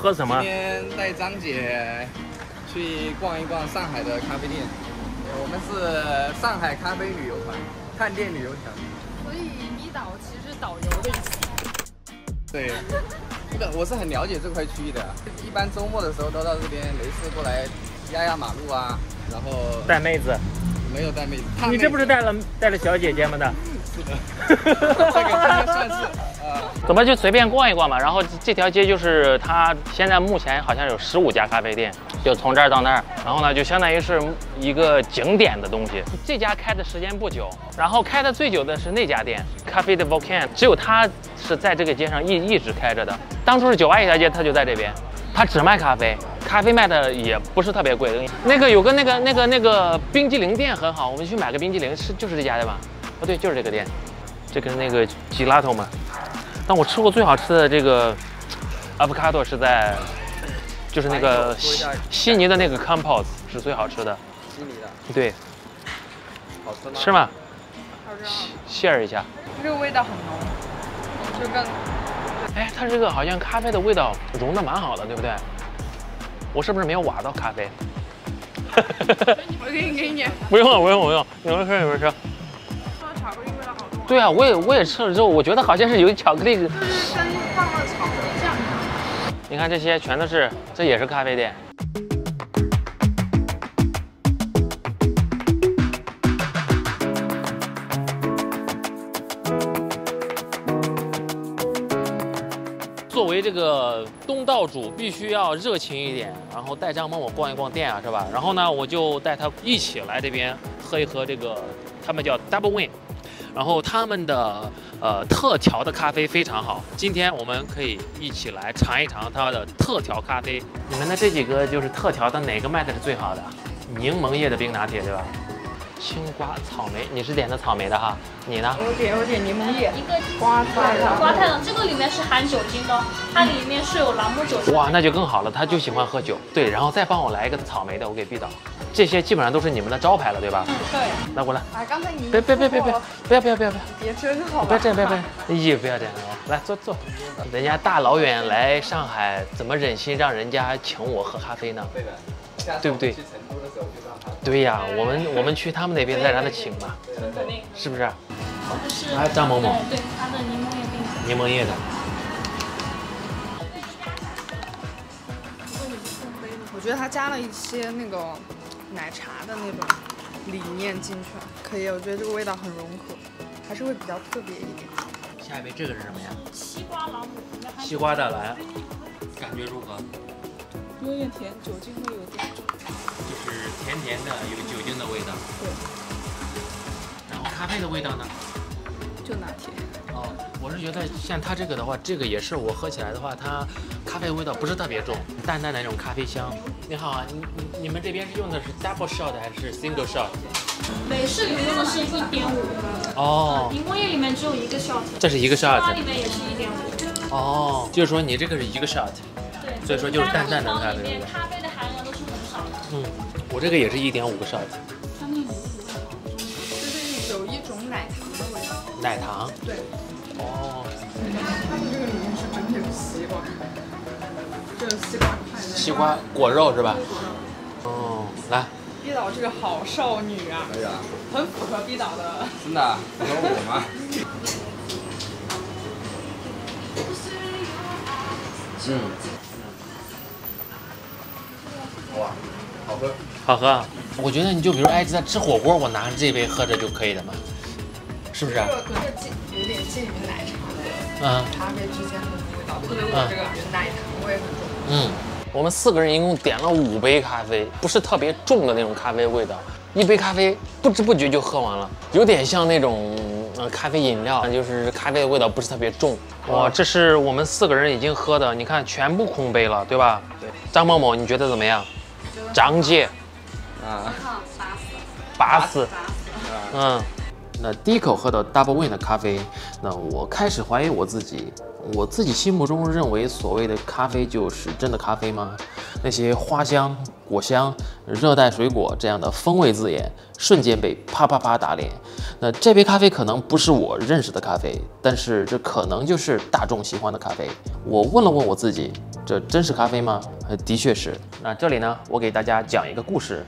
喝什么？今天带张姐去逛一逛上海的咖啡店，我们是上海咖啡旅游团，探店旅游团。所以一导其实导游的意思。对，这个我是很了解这块区域的，一般周末的时候都到这边没事过来压压马路啊，然后带妹子。 没有带妹子，你这不是带了小姐姐吗的？是的，这个算是怎么就随便逛一逛嘛。然后这条街就是它现在目前好像有15家咖啡店，就从这儿到那儿。然后呢，就相当于是一个景点的东西。这家开的时间不久，然后开的最久的是那家店，咖啡的 Volcan， 只有它是在这个街上一直开着的。当初是9爱一条街，它就在这边，它只卖咖啡。 咖啡卖的也不是特别贵，那个有个那个冰激凌店很好，我们去买个冰激凌，就是这家的吧？哦，对，就是这个店，这个那个吉拉头嘛。但我吃过最好吃的这个 avocado 是在，就是那个悉尼的那个 campus 是最好吃的。悉尼的？对。好吃吗？吃吗？好吃啊。share 一下。这个味道很浓，就更。哎，它这个好像咖啡的味道融的蛮好的，对不对？ 我是不是没有挖到咖啡？我给你。不用，你们吃你们吃。放巧克力味道好重。对啊，我也吃了之后，我觉得好像是有巧克力。就是跟放了巧克力酱。你看这些全都是，这也是咖啡店。作为这个东道主，必须要热情一点，然后带张帮我逛一逛店啊，是吧？然后呢，我就带他一起来这边喝一喝这个，他们叫 Double Win， 然后他们的特调的咖啡非常好。今天我们可以一起来尝一尝它的特调咖啡。你们的这几个就是特调的，哪个卖的是最好的？柠檬叶的冰拿铁，对吧？青瓜、草莓，你是点的草莓的哈，你呢？我点柠檬叶，一个瓜太郎，这个里面是含酒精的，它里面是有朗姆酒精。哇，那就更好了，他就喜欢喝酒。对，然后再帮我来一个草莓的，我给B导。这些基本上都是你们的招牌了，对吧？嗯，对。来，我来。啊，刚才你别，别真好。不要这样，不要这样啊！来坐。人家大老远来上海，怎么忍心让人家请我喝咖啡呢？对的。 对不对？去成都的时候就让他。对呀，我们去他们那边再让他请吧，是不是？来，张萌萌，对他的柠檬叶冰。柠檬叶的。我觉得他加了一些那个奶茶的那种理念进去，可以，我觉得这个味道很融合，还是会比较特别一点。下一杯这个是什么呀？西瓜朗姆。西瓜的来，感觉如何？ 有点甜，酒精会有点，就是甜甜的，有酒精的味道。对。然后咖啡的味道呢？就拿铁。哦，我是觉得像它这个的话，这个也是我喝起来的话，它咖啡味道不是特别重，淡淡的那种咖啡香。你好啊，你们这边是用的是 double shot 还是 single shot？ 美式里面用的是1.5。哦。柠檬叶里面只有一个 shot。这是一个 shot。它里面也是1.5。哦，就是说你这个是一个 shot。 所以说就是淡淡的咖啡，咖啡的含量都是很少的。嗯，我这个也是1.5个 shot。就是有一种奶糖的味道。奶糖？对。哦。他们这个里面是整体的西瓜，这西瓜块。西瓜果肉是吧？哦，来。毕导这个好少女啊！哎呀，很符合毕导的。真的？符合我吗？嗯。 哇，好喝，好喝啊！我觉得你就比如哎，在吃火锅，我拿着这杯喝着就可以了嘛，是不是？有点介于奶茶和咖啡之间的味道，特别我这个奶糖味很重。嗯，我们4个人一共点了5杯咖啡，不是特别重的那种咖啡味道，一杯咖啡不知不觉就喝完了，有点像那种咖啡饮料，就是咖啡的味道不是特别重。哇，这是我们4个人已经喝的，你看全部空杯了，对吧？对。张某某，你觉得怎么样？ 张姐，啊，84，嗯，那第一口喝到 Double Win 的咖啡，那我开始怀疑我自己，我自己心目中认为所谓的咖啡就是真的咖啡吗？那些花香、果香、热带水果这样的风味字眼，瞬间被啪啪啪打脸。那这杯咖啡可能不是我认识的咖啡，但是这可能就是大众喜欢的咖啡。我问了问我自己，这真是咖啡吗？的确是。那这里呢，我给大家讲一个故事。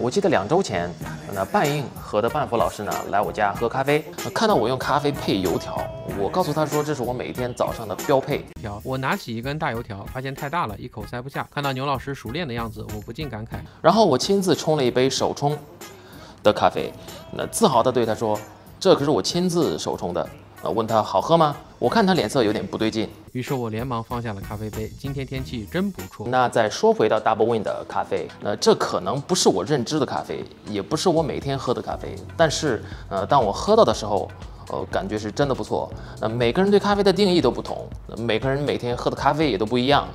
我记得2周前，那半硬核的半佛老师呢来我家喝咖啡，看到我用咖啡配油条，我告诉他说这是我每天早上的标配。我拿起一根大油条，发现太大了，一口塞不下。看到牛老师熟练的样子，我不禁感慨。然后我亲自冲了一杯手冲的咖啡，那自豪的对他说：“这可是我亲自手冲的。”问他好喝吗？我看他脸色有点不对劲，于是我连忙放下了咖啡杯。今天天气真不错。那再说回到 Double Win 的咖啡，这可能不是我认知的咖啡，也不是我每天喝的咖啡，但是当我喝到的时候，感觉是真的不错。每个人对咖啡的定义都不同，每个人每天喝的咖啡也都不一样，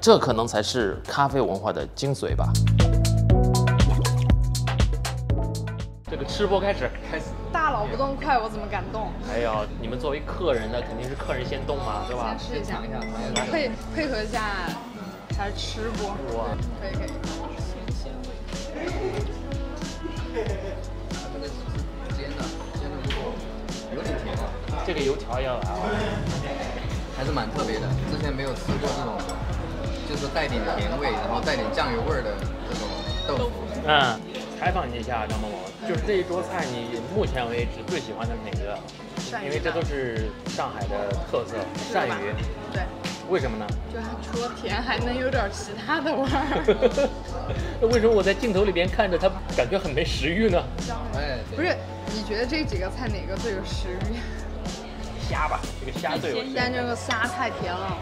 这可能才是咖啡文化的精髓吧。这个吃播开始。大佬不动快，我怎么敢动？哎呀，你们作为客人呢，肯定是客人先动嘛，对吧？先试一下，配合一下，才是吃播。哇，可以。煎的不错，有点甜。这个油条要来了，还是蛮特别的，之前没有吃过这种，就是带点甜味，然后带点酱油味的这种豆腐。采访你一下，张萌萌，就是这一桌菜，你目前为止最喜欢的是哪个？鳝鱼，因为这都是上海的特色，鳝鱼。对。为什么呢？就它除了甜，还能有点其他的味儿。那为什么我在镜头里边看着它，感觉很没食欲呢？哎，不是，你觉得这几个菜哪个最有食欲？虾吧，这个虾最有。但这个虾太甜了。